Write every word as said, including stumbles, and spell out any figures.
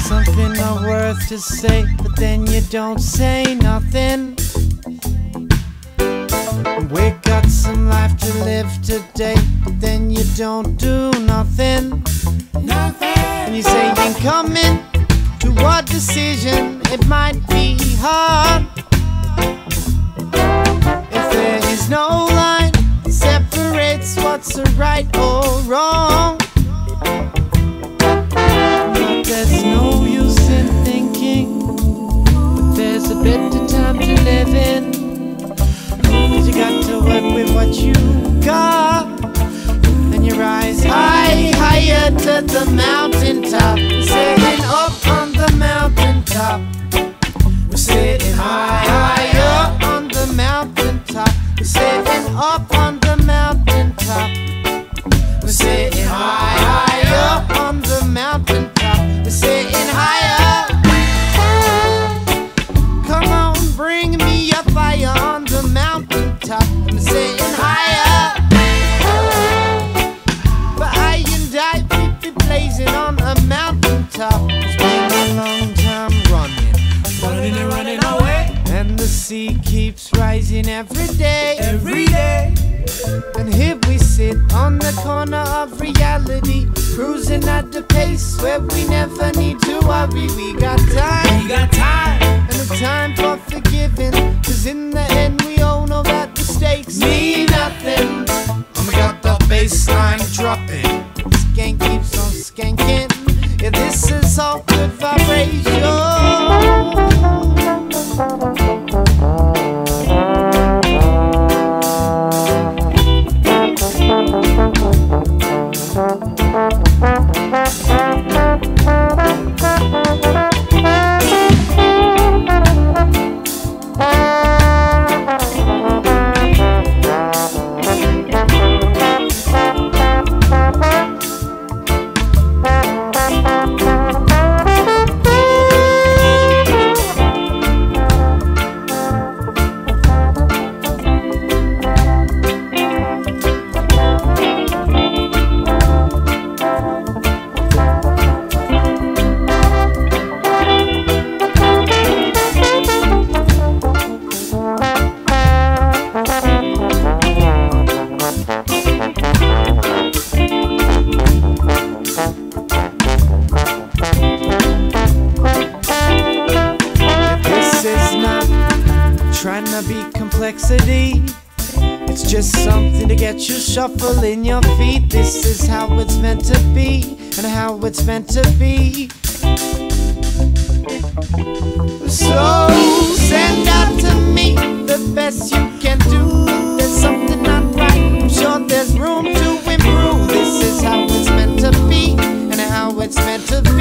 Something not worth to say, but then you don't say nothing. We got some life to live today, but then you don't do nothing. Nothing. And you say you're coming to a decision. It might be hard if there is no line that separates what's right or wrong. There's no use in thinking, but there's a better time to live in. You got to work with what you got, and you rise high, higher to the mountaintop. We're sitting up on the mountaintop. We're sitting high, higher on the mountaintop. We're sitting up on the mountaintop. We're sitting high, higher on the mountaintop. We're sitting higher. Come on, bring me a fire on the mountaintop. I'm sitting higher. But I and I keep be blazing on a mountaintop. It's been a long time running, running and running away. And the sea keeps rising every day, every day. And here we sit on the corner of reality, cruising at the pace where we never need to worry. We got time, we got time, and the time for forgiving, 'cause in the end we all know that mistakes mean nothing. And we got the baseline dropping, skank keeps on skanking. Yeah, this is all good vibration. Complexity, it's just something to get you shuffling your feet. This is how it's meant to be, and how it's meant to be. So send out to me the best you can do. There's something not right, I'm sure there's room to improve. This is how it's meant to be, and how it's meant to be.